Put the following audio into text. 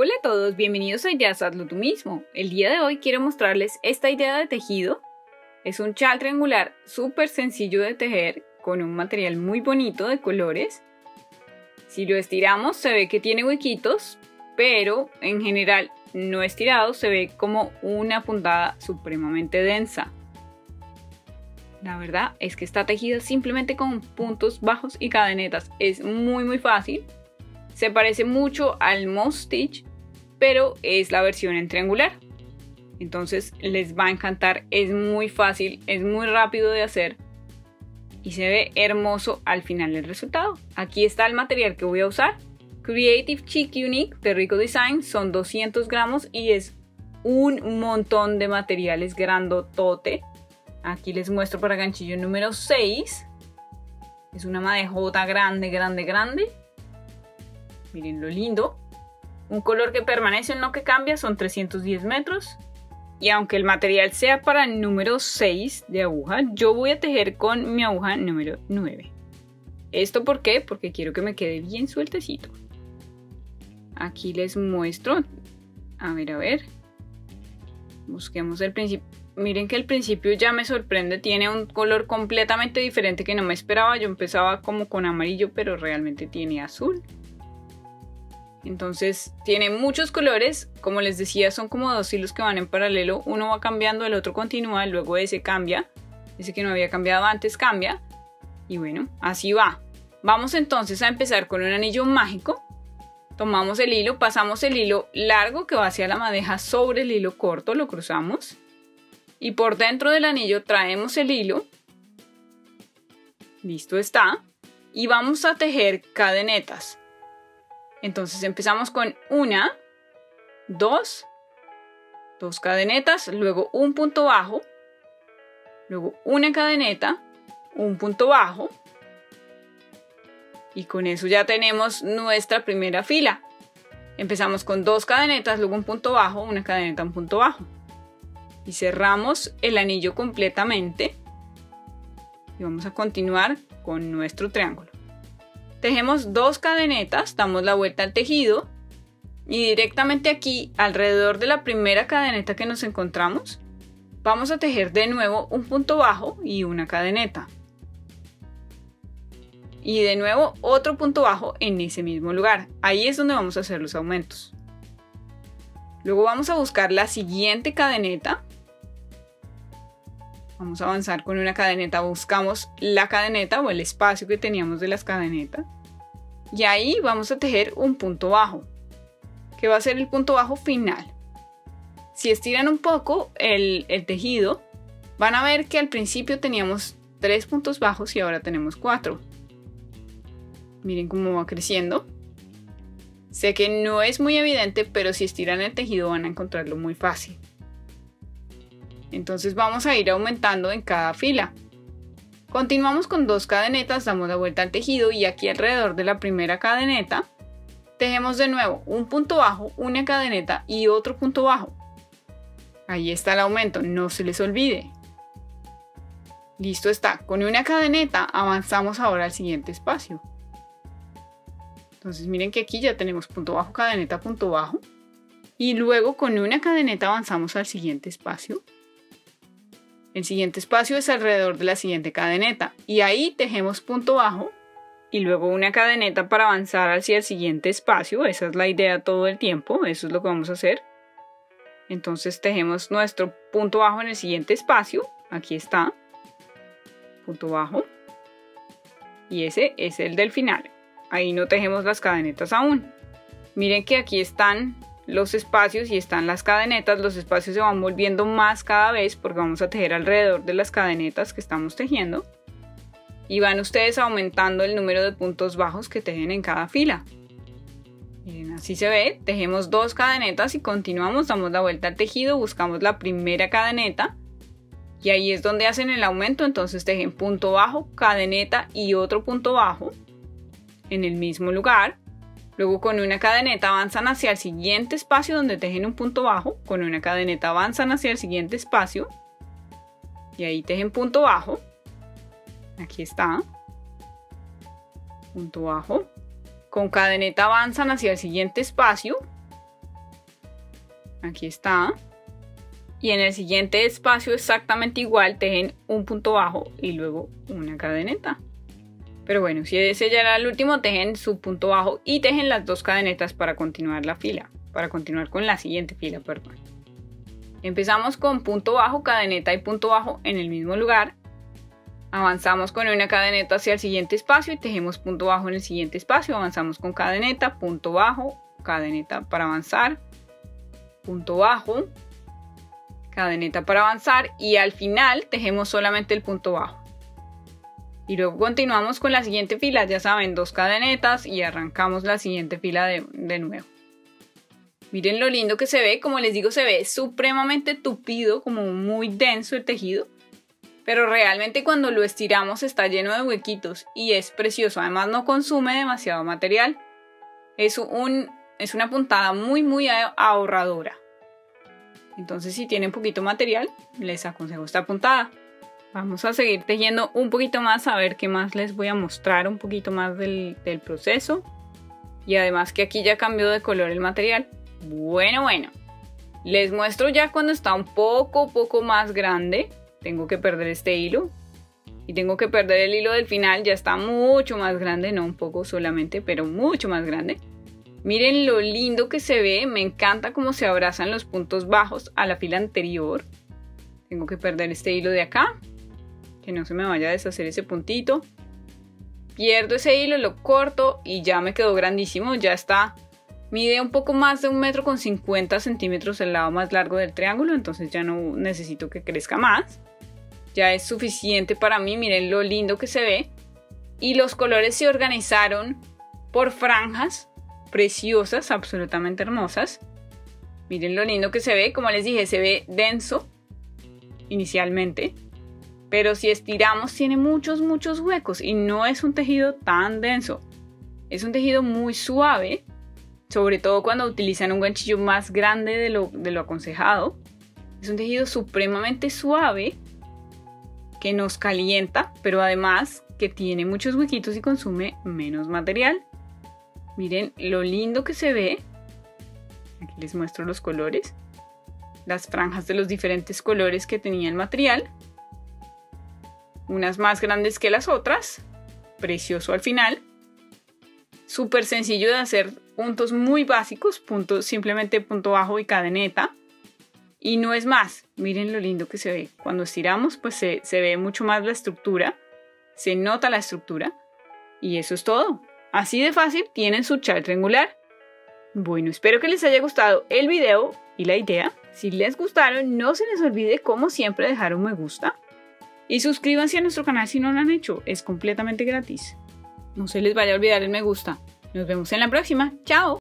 Hola a todos, bienvenidos a Ideas Hazlo Tú Mismo. El día de hoy quiero mostrarles esta idea de tejido. Es un chal triangular súper sencillo de tejer con un material muy bonito de colores. Si lo estiramos se ve que tiene huequitos, pero en general no estirado se ve como una puntada supremamente densa. La verdad es que está tejido simplemente con puntos bajos y cadenetas. Es muy fácil. Se parece mucho al moss stitch, pero es la versión en triangular. Entonces les va a encantar, es muy fácil, es muy rápido de hacer y se ve hermoso al final el resultado. Aquí está el material que voy a usar. Creative Chic Unique de Rico Design, son 200 gramos y es un montón de materiales grandotote. Aquí les muestro para ganchillo número 6. Es una madejota grande. Miren lo lindo. Un color que permanece, en lo que cambia, son 310 metros. Y aunque el material sea para el número 6 de aguja, yo voy a tejer con mi aguja número 9. ¿Esto por qué? Porque quiero que me quede bien sueltecito. Aquí les muestro. A ver. Busquemos el principio. Miren que el principio ya me sorprende, tiene un color completamente diferente que no me esperaba. Yo empezaba como con amarillo, pero realmente tiene azul. Entonces tiene muchos colores, como les decía, son como dos hilos que van en paralelo, uno va cambiando, el otro continúa, luego ese cambia, ese que no había cambiado antes cambia, y bueno, así va. Vamos entonces a empezar con un anillo mágico. Tomamos el hilo, pasamos el hilo largo que va hacia la madeja sobre el hilo corto, lo cruzamos, y por dentro del anillo traemos el hilo, listo está, y vamos a tejer cadenetas. Entonces empezamos con una, dos cadenetas, luego un punto bajo, luego una cadeneta, un punto bajo, y con eso ya tenemos nuestra primera fila. Empezamos con dos cadenetas, luego un punto bajo, una cadeneta, un punto bajo, y cerramos el anillo completamente y vamos a continuar con nuestro triángulo. Tejemos dos cadenetas, damos la vuelta al tejido y directamente aquí, alrededor de la primera cadeneta que nos encontramos, vamos a tejer de nuevo un punto bajo y una cadeneta. Y de nuevo otro punto bajo en ese mismo lugar. Ahí es donde vamos a hacer los aumentos. Luego vamos a buscar la siguiente cadeneta. Vamos a avanzar con una cadeneta, buscamos la cadeneta o el espacio que teníamos de las cadenetas. Y ahí vamos a tejer un punto bajo, que va a ser el punto bajo final. Si estiran un poco el tejido, van a ver que al principio teníamos 3 puntos bajos y ahora tenemos 4. Miren cómo va creciendo. Sé que no es muy evidente, pero si estiran el tejido van a encontrarlo muy fácil. Entonces vamos a ir aumentando en cada fila. Continuamos con dos cadenetas, damos la vuelta al tejido y aquí alrededor de la primera cadeneta tejemos de nuevo un punto bajo, una cadeneta y otro punto bajo. Ahí está el aumento, no se les olvide. Listo está, con una cadeneta avanzamos ahora al siguiente espacio. Entonces miren que aquí ya tenemos punto bajo, cadeneta, punto bajo y luego con una cadeneta avanzamos al siguiente espacio. El siguiente espacio es alrededor de la siguiente cadeneta y ahí tejemos punto bajo y luego una cadeneta para avanzar hacia el siguiente espacio. Esa es la idea todo el tiempo, eso es lo que vamos a hacer. Entonces tejemos nuestro punto bajo en el siguiente espacio, aquí está, punto bajo, y ese es el del final. Ahí no tejemos las cadenetas aún. Miren que aquí están los espacios y están las cadenetas. Los espacios se van volviendo más cada vez porque vamos a tejer alrededor de las cadenetas que estamos tejiendo y van ustedes aumentando el número de puntos bajos que tejen en cada fila. Miren, así se ve, tejemos dos cadenetas y continuamos, damos la vuelta al tejido, buscamos la primera cadeneta y ahí es donde hacen el aumento. Entonces tejen punto bajo, cadeneta y otro punto bajo en el mismo lugar. Luego con una cadeneta avanzan hacia el siguiente espacio donde tejen un punto bajo. Con una cadeneta avanzan hacia el siguiente espacio. Y ahí tejen punto bajo. Aquí está. Punto bajo. Con cadeneta avanzan hacia el siguiente espacio. aquí está, y en el siguiente espacio exactamente igual tejen un punto bajo y luego una cadeneta. Pero bueno, si ese ya era el último, tejen su punto bajo y tejen las dos cadenetas para continuar la fila, para continuar con la siguiente fila, perdón. Empezamos con punto bajo, cadeneta y punto bajo en el mismo lugar. Avanzamos con una cadeneta hacia el siguiente espacio y tejemos punto bajo en el siguiente espacio. Avanzamos con cadeneta, punto bajo, cadeneta para avanzar, punto bajo, cadeneta para avanzar, y al final tejemos solamente el punto bajo. Y luego continuamos con la siguiente fila, ya saben, dos cadenetas y arrancamos la siguiente fila de nuevo. Miren lo lindo que se ve, como les digo, se ve supremamente tupido, como muy denso el tejido. Pero realmente cuando lo estiramos está lleno de huequitos y es precioso. Además no consume demasiado material. Es una puntada muy muy ahorradora. Entonces si tienen poquito material, les aconsejo esta puntada. Vamos a seguir tejiendo un poquito más, a ver qué más les voy a mostrar, un poquito más del proceso. Y además que aquí ya cambió de color el material. Bueno. Les muestro ya cuando está un poco más grande. Tengo que perder este hilo y tengo que perder el hilo del final, ya está mucho más grande, no un poco solamente, pero mucho más grande. Miren lo lindo que se ve, me encanta cómo se abrazan los puntos bajos a la fila anterior. Tengo que perder este hilo de acá, que no se me vaya a deshacer ese puntito. Pierdo ese hilo, lo corto y ya me quedó grandísimo, ya está. Mide un poco más de 1,50 m el lado más largo del triángulo, entonces ya no necesito que crezca más. Ya es suficiente para mí, miren lo lindo que se ve. Y los colores se organizaron por franjas preciosas, absolutamente hermosas. Miren lo lindo que se ve, como les dije, se ve denso inicialmente. Pero si estiramos tiene muchos huecos y no es un tejido tan denso. Es un tejido muy suave. Sobre todo cuando utilizan un ganchillo más grande de lo aconsejado. Es un tejido supremamente suave que nos calienta, pero además que tiene muchos huequitos y consume menos material. Miren lo lindo que se ve. Aquí les muestro los colores. Las franjas de los diferentes colores que tenía el material. Unas más grandes que las otras. Precioso al final. Súper sencillo de hacer. Puntos muy básicos, simplemente punto bajo y cadeneta. Y no es más, miren lo lindo que se ve. Cuando estiramos pues se ve mucho más la estructura, se nota la estructura. Y eso es todo. Así de fácil tienen su chal triangular. Bueno, espero que les haya gustado el video y la idea. Si les gustaron, no se les olvide como siempre dejar un me gusta. Y suscríbanse a nuestro canal si no lo han hecho, es completamente gratis. No se les vaya a olvidar el me gusta. Nos vemos en la próxima. ¡Chao!